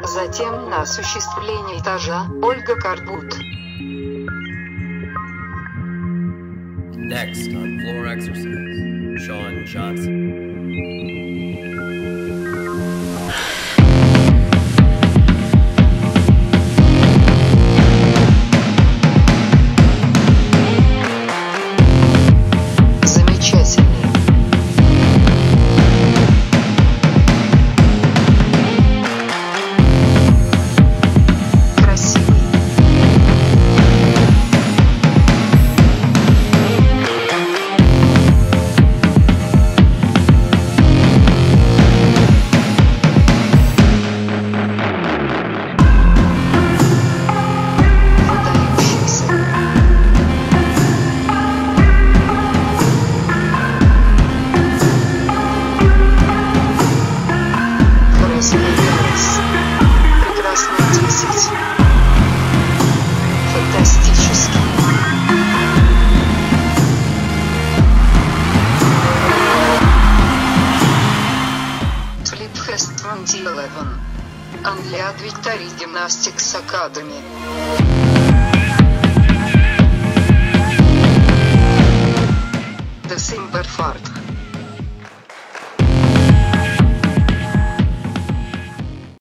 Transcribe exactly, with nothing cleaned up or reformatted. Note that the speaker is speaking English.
Затем на осуществление этажа Ольга Корбут. Next on floor exercise, Sean Johnson. Flip Fest twenty eleven. Unlead Victory Gymnastics Academy.